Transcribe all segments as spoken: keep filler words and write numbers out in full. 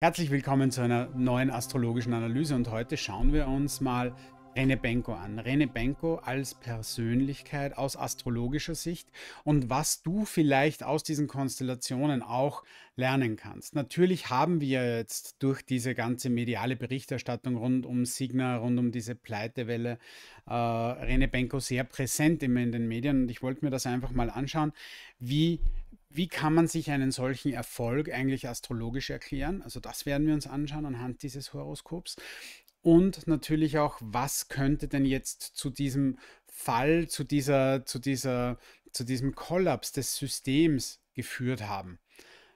Herzlich willkommen zu einer neuen astrologischen Analyse und heute schauen wir uns mal René Benko an. René Benko als Persönlichkeit aus astrologischer Sicht und was du vielleicht aus diesen Konstellationen auch lernen kannst. Natürlich haben wir jetzt durch diese ganze mediale Berichterstattung rund um Signa, rund um diese Pleitewelle, äh, René Benko sehr präsent immer in den Medien und ich wollte mir das einfach mal anschauen, wie Wie kann man sich einen solchen Erfolg eigentlich astrologisch erklären? Also das werden wir uns anschauen anhand dieses Horoskops. Und natürlich auch, was könnte denn jetzt zu diesem Fall, zu, dieser, zu, dieser, zu diesem Kollaps des Systems geführt haben?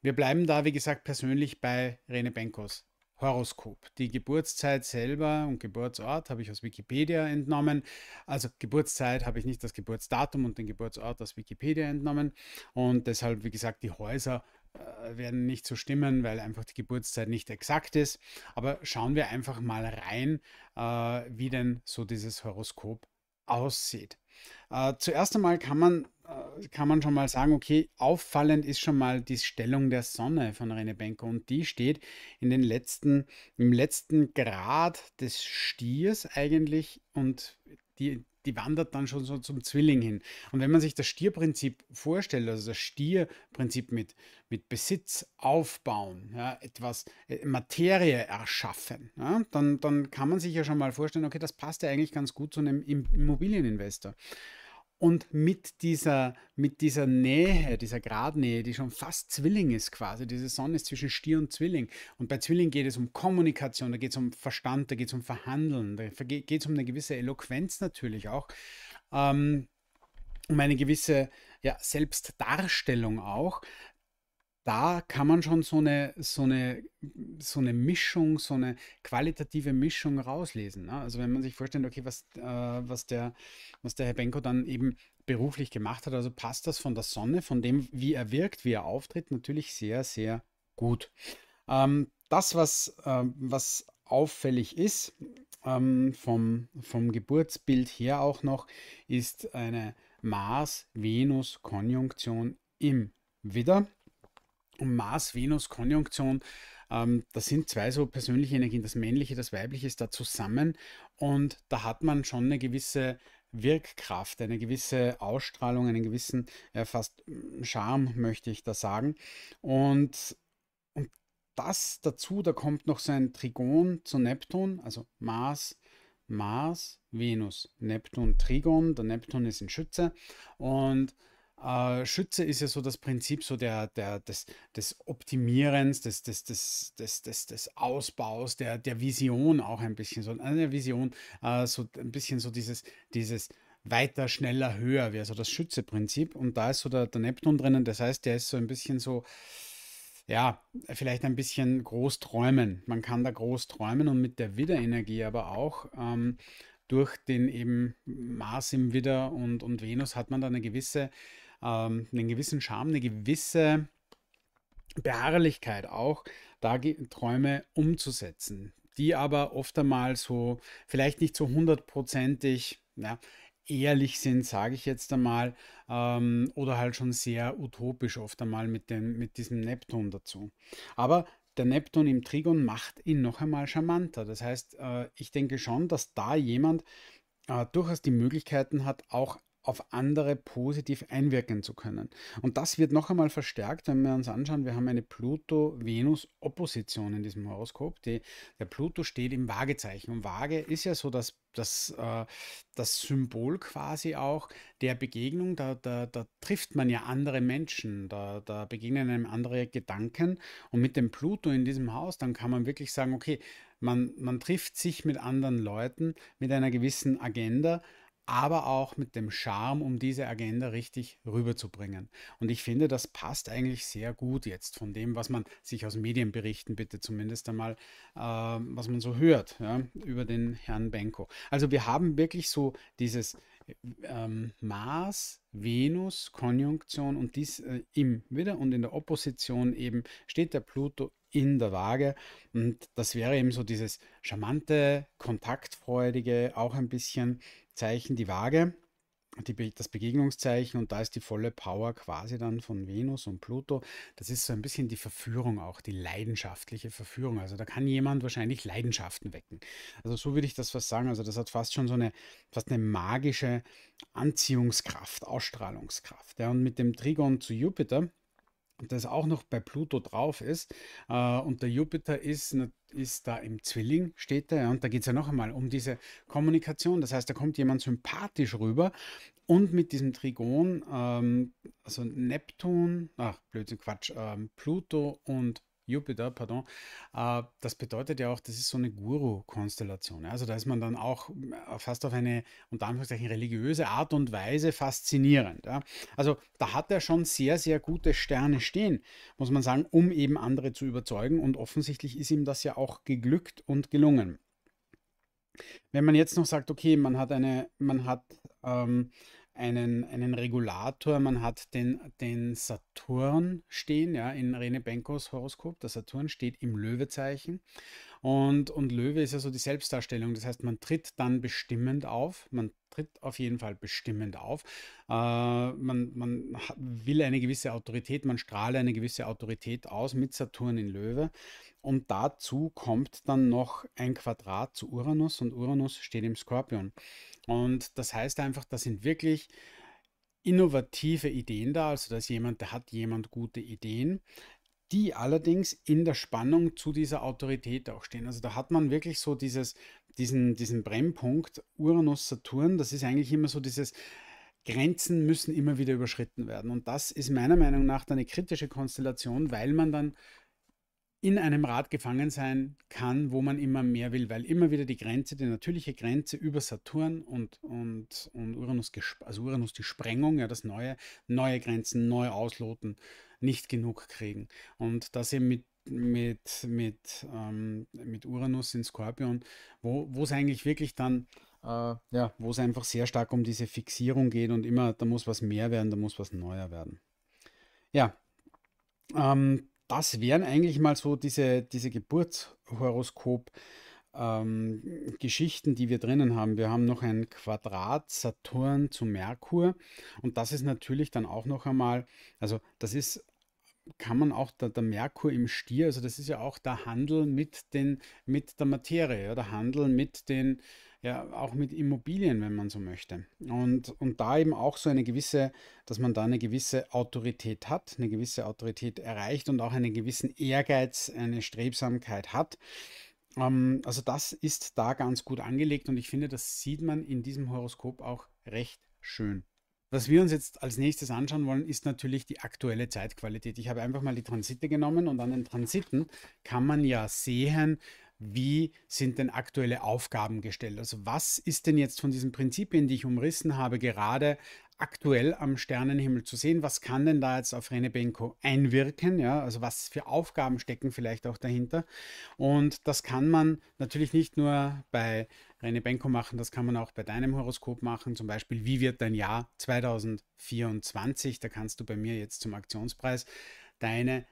Wir bleiben da, wie gesagt, persönlich bei René Benkos Horoskop. Die Geburtszeit selber und Geburtsort habe ich aus Wikipedia entnommen. Also Geburtszeit habe ich nicht das Geburtsdatum und den Geburtsort aus Wikipedia entnommen. Und deshalb, wie gesagt, die Häuser äh, werden nicht so stimmen, weil einfach die Geburtszeit nicht exakt ist. Aber schauen wir einfach mal rein, äh, wie denn so dieses Horoskop aussieht. Äh, zuerst einmal kann man kann man schon mal sagen, okay, auffallend ist schon mal die Stellung der Sonne von René Benko und die steht in den letzten, im letzten Grad des Stiers eigentlich und die, die wandert dann schon so zum Zwilling hin. Und wenn man sich das Stierprinzip vorstellt, also das Stierprinzip mit, mit Besitz aufbauen, ja, etwas Materie erschaffen, ja, dann, dann kann man sich ja schon mal vorstellen, okay, das passt ja eigentlich ganz gut zu einem Immobilieninvestor. Und mit dieser, mit dieser Nähe, dieser Gradnähe, die schon fast Zwilling ist quasi, diese Sonne ist zwischen Stier und Zwilling. Und bei Zwilling geht es um Kommunikation, da geht es um Verstand, da geht es um Verhandeln, da geht es um eine gewisse Eloquenz natürlich auch, ähm, um eine gewisse ja, Selbstdarstellung auch. Da kann man schon so eine, so eine, so eine Mischung, so eine qualitative Mischung rauslesen. Ne? Also wenn man sich vorstellt, okay, was, äh, was, der, was der Herr Benko dann eben beruflich gemacht hat, also passt das von der Sonne, von dem, wie er wirkt, wie er auftritt, natürlich sehr, sehr gut. Ähm, das, was, äh, was auffällig ist, ähm, vom, vom Geburtsbild her auch noch, ist eine Mars-Venus-Konjunktion im Widder. Um Mars-Venus-Konjunktion, ähm, das sind zwei so persönliche Energien, das männliche, das weibliche ist da zusammen und da hat man schon eine gewisse Wirkkraft, eine gewisse Ausstrahlung, einen gewissen äh, fast Charme, möchte ich da sagen. Und, und das dazu, da kommt noch so ein Trigon zu Neptun, also Mars, Mars, Venus, Neptun, Trigon, der Neptun ist in Schütze und Schütze ist ja so das Prinzip so der, der, des, des Optimierens, des, des, des, des, des, des Ausbaus, der, der Vision auch ein bisschen. So eine Vision, äh, so ein bisschen so dieses, dieses weiter, schneller, höher wäre so das Schütze-Prinzip. Und da ist so der, der Neptun drinnen, das heißt, der ist so ein bisschen so, ja, vielleicht ein bisschen groß träumen. Man kann da groß träumen und mit der Widderenergie aber auch ähm, durch den eben Mars im Widder und, und Venus hat man da eine gewisse einen gewissen Charme, eine gewisse Beharrlichkeit auch, da Träume umzusetzen, die aber oft einmal so, vielleicht nicht so hundertprozentig ja, ehrlich sind, sage ich jetzt einmal, ähm, oder halt schon sehr utopisch oft einmal mit, dem, mit diesem Neptun dazu. Aber der Neptun im Trigon macht ihn noch einmal charmanter. Das heißt, äh, ich denke schon, dass da jemand äh, durchaus die Möglichkeiten hat, auch auf andere positiv einwirken zu können. Und das wird noch einmal verstärkt, wenn wir uns anschauen, wir haben eine Pluto-Venus-Opposition in diesem Horoskop. Die, der Pluto steht im Waagezeichen. Und Waage ist ja so das, das, äh, das Symbol quasi auch der Begegnung. Da, da, da trifft man ja andere Menschen, da, da begegnen einem andere Gedanken. Und mit dem Pluto in diesem Haus, dann kann man wirklich sagen, okay, man, man trifft sich mit anderen Leuten, mit einer gewissen Agenda, aber auch mit dem Charme, um diese Agenda richtig rüberzubringen. Und ich finde, das passt eigentlich sehr gut jetzt von dem, was man sich aus Medienberichten bitte zumindest einmal, äh, was man so hört ja, über den Herrn Benko. Also wir haben wirklich so dieses ähm, Mars-Venus-Konjunktion und dies äh, im Widder und in der Opposition eben steht der Pluto in der Waage und das wäre eben so dieses charmante, kontaktfreudige, auch ein bisschen Zeichen die Waage die, das Begegnungszeichen, und da ist die volle Power quasi dann von Venus und Pluto. Das ist so ein bisschen die Verführung auch, die leidenschaftliche Verführung. Also da kann jemand wahrscheinlich Leidenschaften wecken. Also so würde ich das fast sagen. Also das hat fast schon so eine, fast eine magische Anziehungskraft, Ausstrahlungskraft. Ja, und mit dem Trigon zu Jupiter, das auch noch bei Pluto drauf ist, äh, und der Jupiter ist, ist da im Zwilling, steht er, ja, und da geht es ja noch einmal um diese Kommunikation, das heißt, da kommt jemand sympathisch rüber, und mit diesem Trigon, ähm, also Neptun, ach, Blödsinn, Quatsch, ähm, Pluto und Jupiter, pardon, äh, das bedeutet ja auch, das ist so eine Guru-Konstellation. Ja? Also da ist man dann auch fast auf eine, unter Anführungszeichen, religiöse Art und Weise faszinierend. Ja? Also da hat er schon sehr, sehr gute Sterne stehen, muss man sagen, um eben andere zu überzeugen, und offensichtlich ist ihm das ja auch geglückt und gelungen. Wenn man jetzt noch sagt, okay, man hat eine, man hat ähm, einen, einen Regulator, man hat den, den Saturn stehen, ja, in René Benkos Horoskop, der Saturn steht im Löwezeichen, und, und Löwe ist ja so die Selbstdarstellung, das heißt, man tritt dann bestimmend auf, man tritt auf jeden Fall bestimmend auf, äh, man, man will eine gewisse Autorität, man strahle eine gewisse Autorität aus mit Saturn in Löwe, und dazu kommt dann noch ein Quadrat zu Uranus, und Uranus steht im Skorpion. Und das heißt einfach, da sind wirklich innovative Ideen da, also da ist jemand, da hat jemand gute Ideen, die allerdings in der Spannung zu dieser Autorität auch stehen. Also da hat man wirklich so dieses, diesen, diesen Brennpunkt Uranus-Saturn, das ist eigentlich immer so dieses, Grenzen müssen immer wieder überschritten werden. Und das ist meiner Meinung nach dann eine kritische Konstellation, weil man dann in einem Rad gefangen sein kann, wo man immer mehr will, weil immer wieder die Grenze, die natürliche Grenze über Saturn und, und, und Uranus, also Uranus die Sprengung, ja, das neue, neue Grenzen, neu ausloten, nicht genug kriegen. Und das eben mit, mit, mit, ähm, mit Uranus in Skorpion, wo es eigentlich wirklich dann, äh, ja, wo es einfach sehr stark um diese Fixierung geht und immer, da muss was mehr werden, da muss was neuer werden. Ja, ähm, das wären eigentlich mal so diese, diese Geburtshoroskop-Geschichten, ähm, die wir drinnen haben. Wir haben noch ein Quadrat Saturn zu Merkur, und das ist natürlich dann auch noch einmal, also das ist, kann man auch, der, der Merkur im Stier, also das ist ja auch der Handel mit, den, mit der Materie, ja, der Handel mit den, ja, auch mit Immobilien, wenn man so möchte. Und, und da eben auch so eine gewisse, dass man da eine gewisse Autorität hat, eine gewisse Autorität erreicht und auch einen gewissen Ehrgeiz, eine Strebsamkeit hat. Ähm, also das ist da ganz gut angelegt, und ich finde, das sieht man in diesem Horoskop auch recht schön. Was wir uns jetzt als nächstes anschauen wollen, ist natürlich die aktuelle Zeitqualität. Ich habe einfach mal die Transite genommen, und an den Transiten kann man ja sehen, wie sind denn aktuelle Aufgaben gestellt? Also was ist denn jetzt von diesen Prinzipien, die ich umrissen habe, gerade aktuell am Sternenhimmel zu sehen? Was kann denn da jetzt auf René Benko einwirken? Ja, also was für Aufgaben stecken vielleicht auch dahinter? Und das kann man natürlich nicht nur bei René Benko machen, das kann man auch bei deinem Horoskop machen. Zum Beispiel, wie wird dein Jahr zweitausendvierundzwanzig? Da kannst du bei mir jetzt zum Aktionspreis deine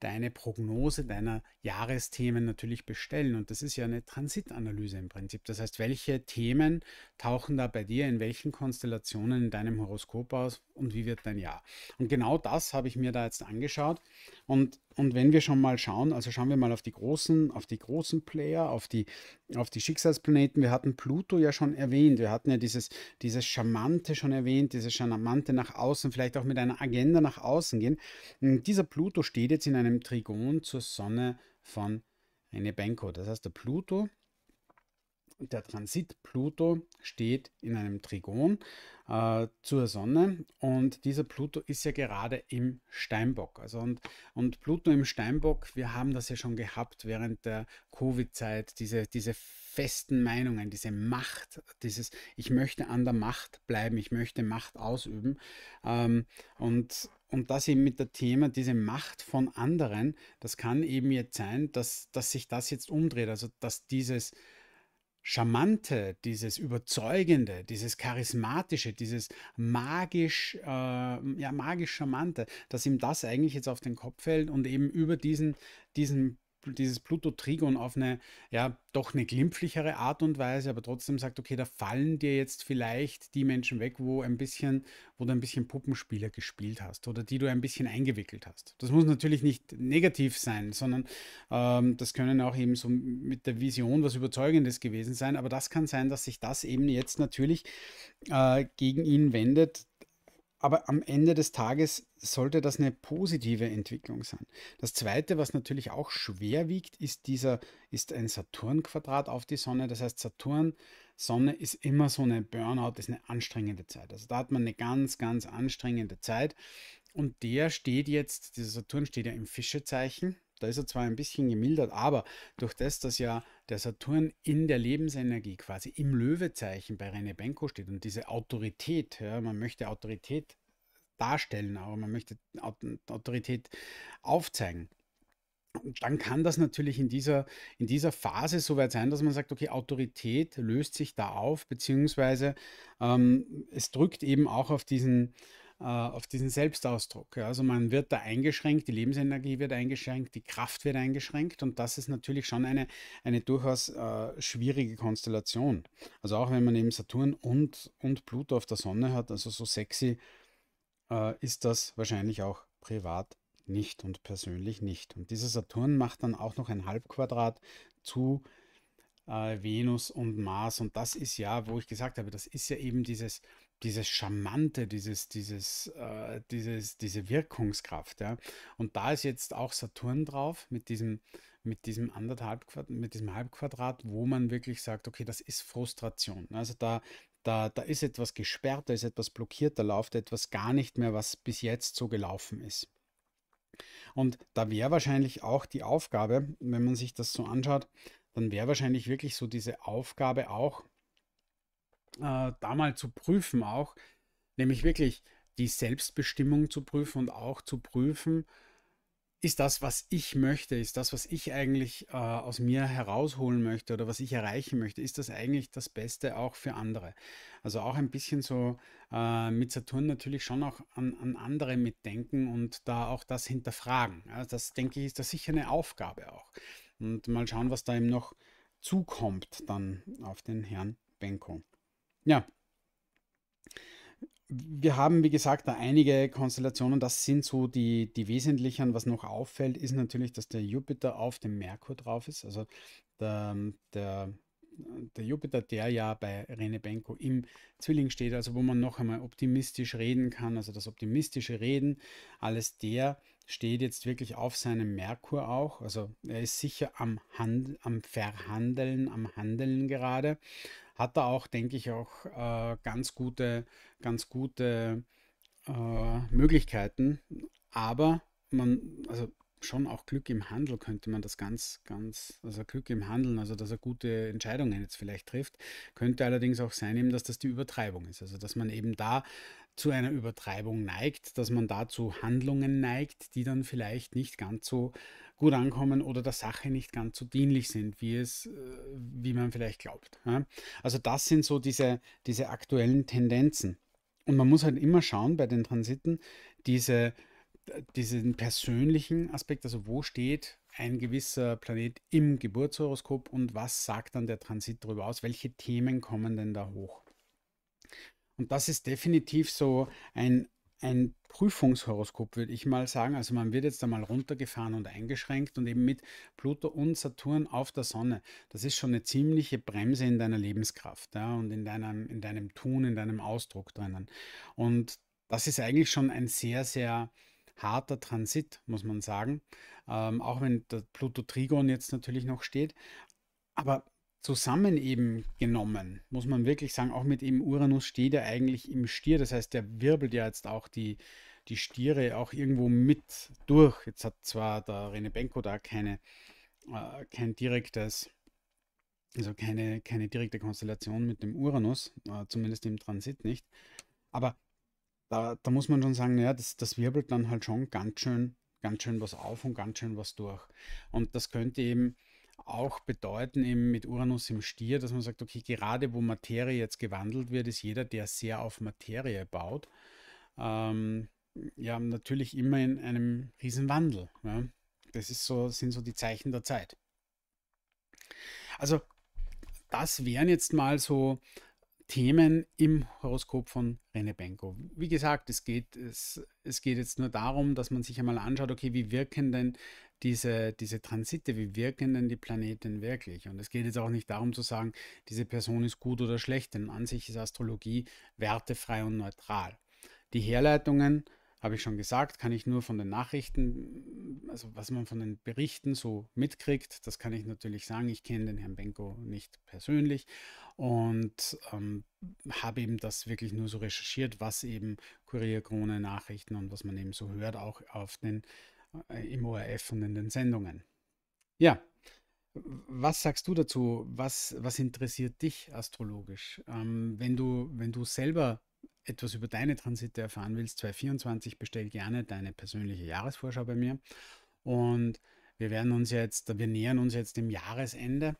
deine Prognose deiner Jahresthemen natürlich bestellen. Und das ist ja eine Transitanalyse im Prinzip. Das heißt, welche Themen tauchen da bei dir in welchen Konstellationen in deinem Horoskop aus und wie wird dein Jahr? Und genau das habe ich mir da jetzt angeschaut. Und, und wenn wir schon mal schauen, also schauen wir mal auf die großen, auf die großen Player, auf die, auf die Schicksalsplaneten. Wir hatten Pluto ja schon erwähnt. Wir hatten ja dieses, dieses Charmante schon erwähnt, dieses Charmante nach außen, vielleicht auch mit einer Agenda nach außen gehen. Und dieser Pluto steht jetzt in einem einem Trigon zur Sonne von René Benko. Das heißt, der Pluto, der Transit Pluto steht in einem Trigon äh, zur Sonne, und dieser Pluto ist ja gerade im Steinbock. Also und, und Pluto im Steinbock, wir haben das ja schon gehabt während der Covid-Zeit, diese, diese festen Meinungen, diese Macht, dieses ich möchte an der Macht bleiben, ich möchte Macht ausüben, ähm, und Und das eben mit dem Thema, diese Macht von anderen, das kann eben jetzt sein, dass, dass sich das jetzt umdreht. Also dass dieses Charmante, dieses Überzeugende, dieses Charismatische, dieses magisch, äh, ja, magisch Charmante, dass ihm das eigentlich jetzt auf den Kopf fällt und eben über diesen, diesen dieses Pluto-Trigon auf eine, ja, doch eine glimpflichere Art und Weise, aber trotzdem sagt, okay, da fallen dir jetzt vielleicht die Menschen weg, wo ein bisschen, wo du ein bisschen Puppenspieler gespielt hast oder die du ein bisschen eingewickelt hast. Das muss natürlich nicht negativ sein, sondern ähm, das können auch eben so mit der Vision was Überzeugendes gewesen sein, aber das kann sein, dass sich das eben jetzt natürlich äh, gegen ihn wendet. Aber am Ende des Tages sollte das eine positive Entwicklung sein. Das Zweite, was natürlich auch schwer wiegt, ist, dieser, ist ein Saturn-Quadrat auf die Sonne. Das heißt, Saturn, Sonne ist immer so eine Burnout, ist eine anstrengende Zeit. Also da hat man eine ganz, ganz anstrengende Zeit. Und der steht jetzt, dieser Saturn steht ja im Fischezeichen. Da ist er zwar ein bisschen gemildert, aber durch das, dass ja der Saturn in der Lebensenergie quasi im Löwezeichen bei René Benko steht und diese Autorität, ja, man möchte Autorität darstellen, aber man möchte Autorität aufzeigen, dann kann das natürlich in dieser, in dieser Phase so weit sein, dass man sagt, okay, Autorität löst sich da auf, beziehungsweise ähm, es drückt eben auch auf diesen auf diesen Selbstausdruck. Also man wird da eingeschränkt, die Lebensenergie wird eingeschränkt, die Kraft wird eingeschränkt und das ist natürlich schon eine, eine durchaus äh, schwierige Konstellation. Also auch wenn man eben Saturn und, und Pluto auf der Sonne hat, also so sexy äh, ist das wahrscheinlich auch privat nicht und persönlich nicht. Und dieser Saturn macht dann auch noch ein Halbquadrat zu äh, Venus und Mars und das ist ja, wo ich gesagt habe, das ist ja eben dieses dieses Charmante, dieses, dieses, äh, dieses, diese Wirkungskraft. Ja? Und da ist jetzt auch Saturn drauf mit diesem, mit diesem anderthalb mit diesem Halbquadrat, wo man wirklich sagt, okay, das ist Frustration. Also da, da, da ist etwas gesperrt, da ist etwas blockiert, da läuft etwas gar nicht mehr, was bis jetzt so gelaufen ist. Und da wäre wahrscheinlich auch die Aufgabe, wenn man sich das so anschaut, dann wäre wahrscheinlich wirklich so diese Aufgabe auch, da mal zu prüfen auch, nämlich wirklich die Selbstbestimmung zu prüfen und auch zu prüfen, ist das, was ich möchte, ist das, was ich eigentlich äh, aus mir herausholen möchte oder was ich erreichen möchte, ist das eigentlich das Beste auch für andere. Also auch ein bisschen so äh, mit Saturn natürlich schon auch an, an andere mitdenken und da auch das hinterfragen. Ja, das, denke ich, ist da sicher eine Aufgabe auch. Und mal schauen, was da eben noch zukommt dann auf den Herrn Benko. Ja, wir haben, wie gesagt, da einige Konstellationen, das sind so die, die wesentlichen. Was noch auffällt, ist natürlich, dass der Jupiter auf dem Merkur drauf ist. Also der, der, der Jupiter, der ja bei René Benko im Zwilling steht, also wo man noch einmal optimistisch reden kann, also das optimistische Reden, alles der steht jetzt wirklich auf seinem Merkur auch. Also er ist sicher am, Hand, am Verhandeln, am Handeln gerade. Hat da auch, denke ich, auch äh, ganz gute, ganz gute äh, Möglichkeiten. Aber man, also schon auch Glück im Handel könnte man das ganz, ganz, also Glück im Handeln, also dass er gute Entscheidungen jetzt vielleicht trifft, könnte allerdings auch sein, eben, dass das die Übertreibung ist. Also dass man eben da zu einer Übertreibung neigt, dass man da zu Handlungen neigt, die dann vielleicht nicht ganz so gut ankommen oder der Sache nicht ganz so dienlich sind, wie es, wie man vielleicht glaubt. Also das sind so diese, diese aktuellen Tendenzen. Und man muss halt immer schauen bei den Transiten, diese, diesen persönlichen Aspekt, also wo steht ein gewisser Planet im Geburtshoroskop und was sagt dann der Transit darüber aus, welche Themen kommen denn da hoch. Und das ist definitiv so ein, ein Prüfungshoroskop, würde ich mal sagen. Also man wird jetzt einmal runtergefahren und eingeschränkt und eben mit Pluto und Saturn auf der Sonne. Das ist schon eine ziemliche Bremse in deiner Lebenskraft, ja, und in deinem, in deinem Tun, in deinem Ausdruck drinnen. Und das ist eigentlich schon ein sehr, sehr harter Transit, muss man sagen. Ähm, auch wenn der Pluto-Trigon jetzt natürlich noch steht. Aber zusammen eben genommen, muss man wirklich sagen, auch mit eben Uranus steht er eigentlich im Stier, das heißt, der wirbelt ja jetzt auch die, die Stiere auch irgendwo mit durch. Jetzt hat zwar der René Benko da keine, äh, kein direktes, also keine, keine direkte Konstellation mit dem Uranus, äh, zumindest im Transit nicht, aber da, da muss man schon sagen, naja, das, das wirbelt dann halt schon ganz schön, ganz schön was auf und ganz schön was durch. Und das könnte eben auch bedeuten, eben mit Uranus im Stier, dass man sagt, okay, gerade wo Materie jetzt gewandelt wird, ist jeder, der sehr auf Materie baut, ähm, ja, natürlich immer in einem Riesenwandel. Ja? Das ist so, sind so die Zeichen der Zeit. Also das wären jetzt mal so Themen im Horoskop von René Benko. Wie gesagt, es geht, es, es geht jetzt nur darum, dass man sich einmal anschaut, okay, wie wirken denn diese, diese Transite, wie wirken denn die Planeten wirklich? Und es geht jetzt auch nicht darum zu sagen, diese Person ist gut oder schlecht, denn an sich ist Astrologie wertefrei und neutral. Die Herleitungen, habe ich schon gesagt, kann ich nur von den Nachrichten, also was man von den Berichten so mitkriegt, das kann ich natürlich sagen. Ich kenne den Herrn Benko nicht persönlich und ähm, habe eben das wirklich nur so recherchiert, was eben Kurier, Krone, Nachrichten und was man eben so hört, auch auf den, äh, im O R F und in den Sendungen. Ja, was sagst du dazu? Was, was interessiert dich astrologisch? Ähm, wenn du, wenn du selber etwas über deine Transite erfahren willst, zweitausendvierundzwanzig, bestell gerne deine persönliche Jahresvorschau bei mir. Und wir werden uns jetzt, wir nähern uns jetzt dem Jahresende.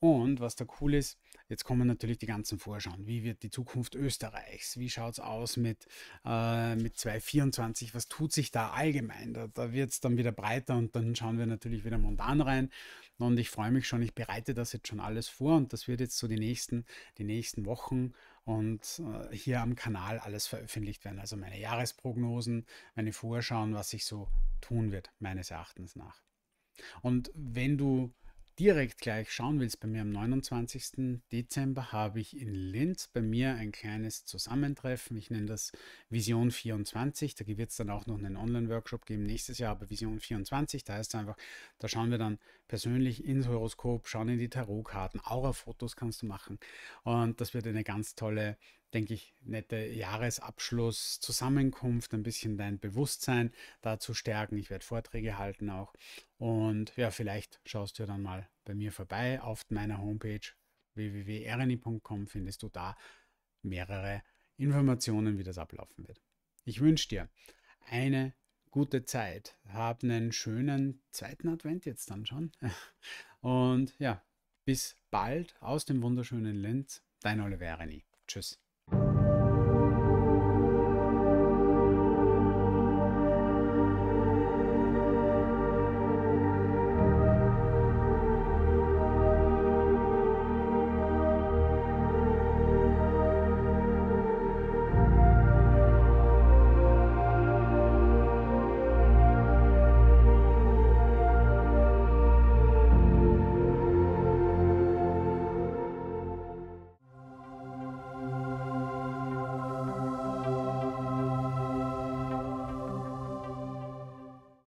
Und was da cool ist, jetzt kommen natürlich die ganzen Vorschauen. Wie wird die Zukunft Österreichs? Wie schaut es aus mit, äh, mit zweitausendvierundzwanzig? Was tut sich da allgemein? Da, da wird es dann wieder breiter und dann schauen wir natürlich wieder montan rein. Und ich freue mich schon, ich bereite das jetzt schon alles vor und das wird jetzt so die nächsten, die nächsten Wochen und äh, hier am Kanal alles veröffentlicht werden. Also meine Jahresprognosen, meine Vorschauen, was sich so tun wird, meines Erachtens nach. Und wenn du direkt gleich schauen willst, bei mir am neunundzwanzigsten Dezember habe ich in Linz bei mir ein kleines Zusammentreffen. Ich nenne das Vision vierundzwanzig. Da wird es dann auch noch einen Online-Workshop geben nächstes Jahr, aber Vision vierundzwanzig, da heißt es einfach, da schauen wir dann persönlich ins Horoskop, schauen in die Tarotkarten, Aura-Fotos kannst du machen. Und das wird eine ganz tolle, denke ich, nette Jahresabschluss, Zusammenkunft, ein bisschen dein Bewusstsein dazu stärken. Ich werde Vorträge halten auch. Und ja, vielleicht schaust du dann mal bei mir vorbei. Auf meiner Homepage w w w punkt erenyi punkt com findest du da mehrere Informationen, wie das ablaufen wird. Ich wünsche dir eine gute Zeit. Hab einen schönen zweiten Advent jetzt dann schon. Und ja, bis bald aus dem wunderschönen Linz. Dein Oliver Erenyi. Tschüss.